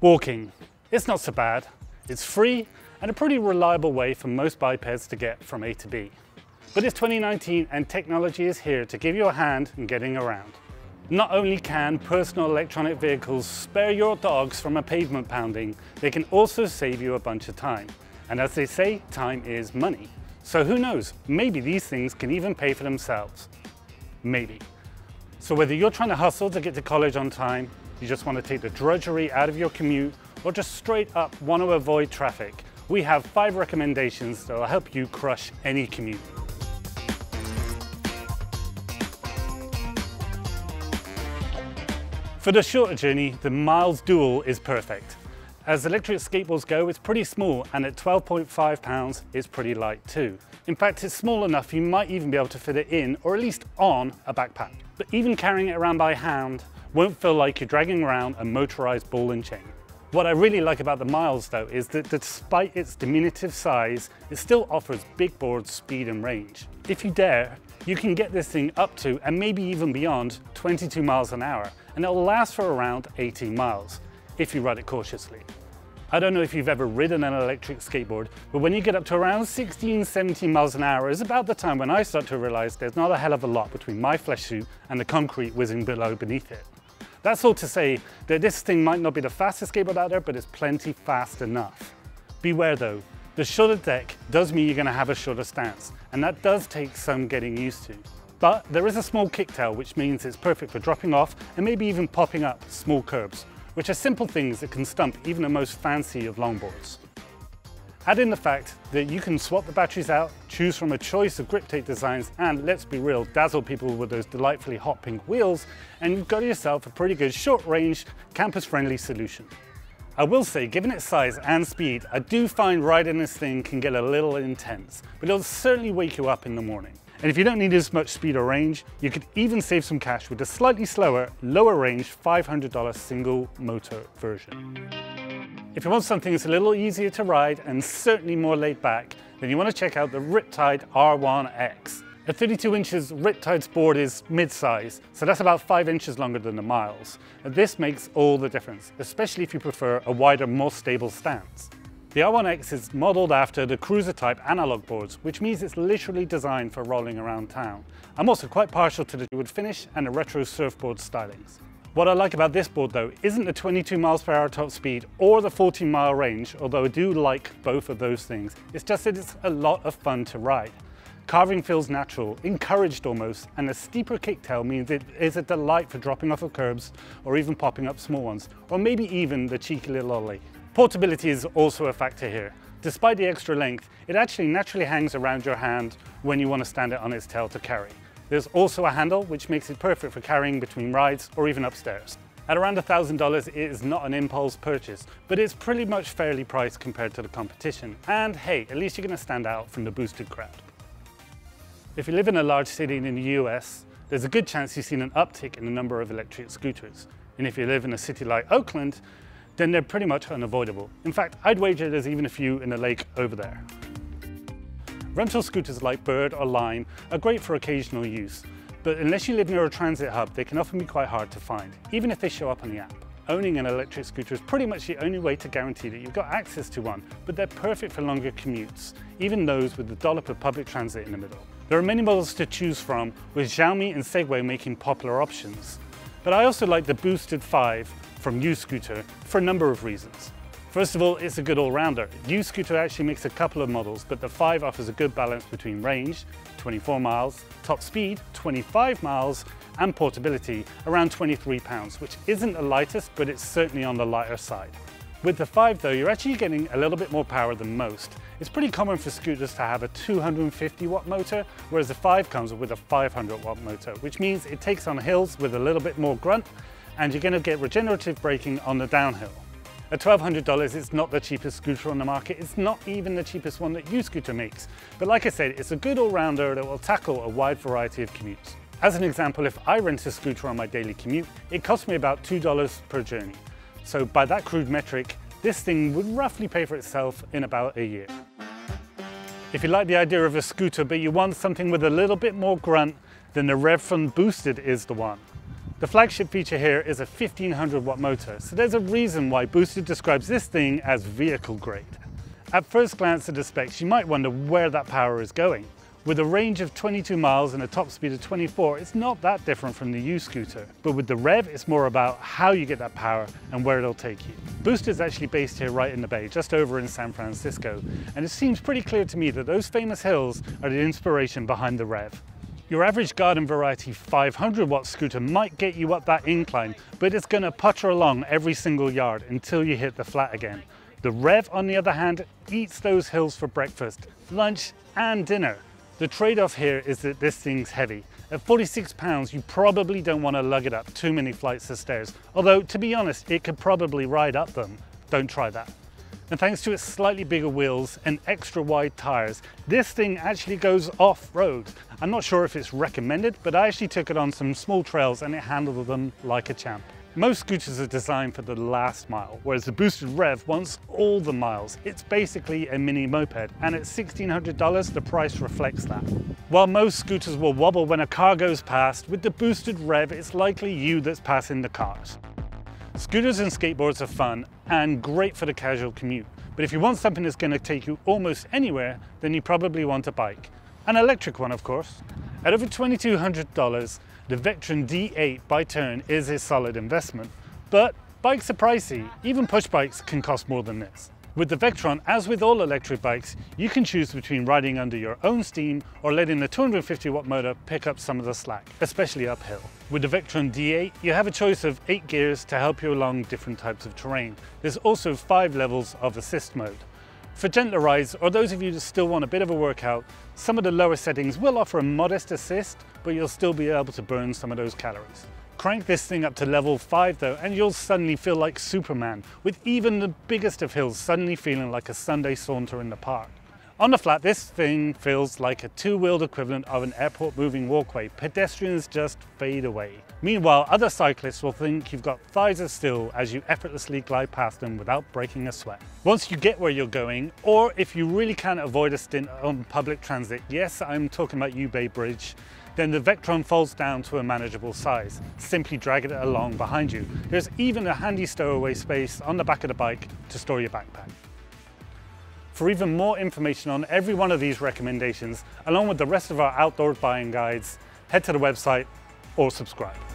Walking. It's not so bad. It's free and a pretty reliable way for most bipeds to get from A to B. But it's 2019 and technology is here to give you a hand in getting around. Not only can personal electronic vehicles spare your dogs from a pavement pounding, they can also save you a bunch of time. And as they say, time is money. So who knows, maybe these things can even pay for themselves. Maybe. So whether you're trying to hustle to get to college on time, you just want to take the drudgery out of your commute, or just straight up want to avoid traffic, we have 5 recommendations that will help you crush any commute. For the shorter journey, the Miles Dual is perfect. As electric skateboards go, it's pretty small, and at 12.5 pounds, it's pretty light too. In fact, it's small enough you might even be able to fit it in, or at least on, a backpack. But even carrying it around by hand won't feel like you're dragging around a motorized ball and chain. What I really like about the Miles though is that despite its diminutive size, it still offers big board speed and range. If you dare, you can get this thing up to, and maybe even beyond, 22 miles an hour, and it'll last for around 18 miles, if you ride it cautiously. I don't know if you've ever ridden an electric skateboard, but when you get up to around 16, 17 miles an hour is about the time when I start to realize there's not a hell of a lot between my flesh suit and the concrete whizzing below beneath it. That's all to say that this thing might not be the fastest skateboard out there, but it's plenty fast enough. Beware though, the shorter deck does mean you're going to have a shorter stance, and that does take some getting used to. But there is a small kicktail, which means it's perfect for dropping off and maybe even popping up small curbs, which are simple things that can stump even the most fancy of longboards. Add in the fact that you can swap the batteries out, choose from a choice of grip tape designs, and let's be real, dazzle people with those delightfully hot pink wheels, and you've got yourself a pretty good short-range, campus-friendly solution. I will say, given its size and speed, I do find riding this thing can get a little intense, but it'll certainly wake you up in the morning. And if you don't need as much speed or range, you could even save some cash with a slightly slower, lower range $500 single motor version. If you want something that's a little easier to ride and certainly more laid back, then you want to check out the Riptide R1X. At 32 inches, Riptide's board is mid-size, so that's about 5 inches longer than the Miles. And this makes all the difference, especially if you prefer a wider, more stable stance. The R1X is modeled after the cruiser type analog boards, which means it's literally designed for rolling around town. I'm also quite partial to the wood finish and the retro surfboard stylings. What I like about this board though isn't the 22 miles per hour top speed or the 14 mile range, although I do like both of those things. It's just that it's a lot of fun to ride. Carving feels natural, encouraged almost, and a steeper kicktail means it is a delight for dropping off of curbs or even popping up small ones, or maybe even the cheeky little ollie. Portability is also a factor here. Despite the extra length, it actually naturally hangs around your hand when you want to stand it on its tail to carry. There's also a handle, which makes it perfect for carrying between rides or even upstairs. At around $1,000, it is not an impulse purchase, but it's pretty much fairly priced compared to the competition. And hey, at least you're going to stand out from the boosted crowd. If you live in a large city in the US, there's a good chance you've seen an uptick in the number of electric scooters. And if you live in a city like Oakland, then they're pretty much unavoidable. In fact, I'd wager there's even a few in the lake over there. Rental scooters like Bird or Lime are great for occasional use, but unless you live near a transit hub, they can often be quite hard to find, even if they show up on the app. Owning an electric scooter is pretty much the only way to guarantee that you've got access to one, but they're perfect for longer commutes, even those with the dollop of public transit in the middle. There are many models to choose from, with Xiaomi and Segway making popular options. But I also like the Boosted 5, from Unu Scooter for a number of reasons. First of all, it's a good all-rounder. Unu Scooter actually makes a couple of models, but the 5 offers a good balance between range, 24 miles, top speed, 25 miles, and portability, around 23 pounds, which isn't the lightest, but it's certainly on the lighter side. With the 5 though, you're actually getting a little bit more power than most. It's pretty common for scooters to have a 250 watt motor, whereas the 5 comes with a 500 watt motor, which means it takes on hills with a little bit more grunt, and you're going to get regenerative braking on the downhill. At $1,200, it's not the cheapest scooter on the market. It's not even the cheapest one that Unu Scooter makes. But like I said, it's a good all-rounder that will tackle a wide variety of commutes. As an example, if I rent a scooter on my daily commute, it costs me about $2 per journey. So by that crude metric, this thing would roughly pay for itself in about a year. If you like the idea of a scooter, but you want something with a little bit more grunt, then the Rev from Boosted is the one. The flagship feature here is a 1500 watt motor, so there's a reason why Boosted describes this thing as vehicle grade. At first glance at the specs, you might wonder where that power is going. With a range of 22 miles and a top speed of 24, it's not that different from the Unu Scooter. But with the Rev, it's more about how you get that power and where it'll take you. Boosted is actually based here right in the Bay, just over in San Francisco. And it seems pretty clear to me that those famous hills are the inspiration behind the Rev. Your average garden variety 500 watt scooter might get you up that incline, but it's gonna putter along every single yard until you hit the flat again. The Rev, on the other hand, eats those hills for breakfast, lunch, and dinner. The trade-off here is that this thing's heavy. At 46 pounds, you probably don't want to lug it up too many flights of stairs. Although, to be honest, it could probably ride up them. Don't try that. And thanks to its slightly bigger wheels and extra wide tires, this thing actually goes off-road. I'm not sure if it's recommended, but I actually took it on some small trails and it handled them like a champ. Most scooters are designed for the last mile, whereas the Boosted Rev wants all the miles. It's basically a mini moped, and at $1,600, the price reflects that. While most scooters will wobble when a car goes past, with the Boosted Rev, it's likely you that's passing the cars. Scooters and skateboards are fun and great for the casual commute, but if you want something that's going to take you almost anywhere, then you probably want a bike. An electric one, of course. At over $2,200, the Vektron D8 by Tern is a solid investment, but bikes are pricey. Even push bikes can cost more than this. With the Vektron, as with all electric bikes, you can choose between riding under your own steam or letting the 250 watt motor pick up some of the slack, especially uphill. With the Vektron D8, you have a choice of 8 gears to help you along different types of terrain. There's also 5 levels of assist mode. For gentler rides, or those of you that still want a bit of a workout, some of the lower settings will offer a modest assist, but you'll still be able to burn some of those calories. Crank this thing up to level 5 though, and you'll suddenly feel like Superman, with even the biggest of hills suddenly feeling like a Sunday saunter in the park. On the flat, this thing feels like a two-wheeled equivalent of an airport moving walkway. Pedestrians just fade away. Meanwhile, other cyclists will think you've got thighs of steel as you effortlessly glide past them without breaking a sweat. Once you get where you're going, or if you really can't avoid a stint on public transit, yes, I'm talking about Bay Bridge, then the Vektron folds down to a manageable size. Simply drag it along behind you. There's even a handy stowaway space on the back of the bike to store your backpack. For even more information on every one of these recommendations, along with the rest of our outdoor buying guides, head to the website or subscribe.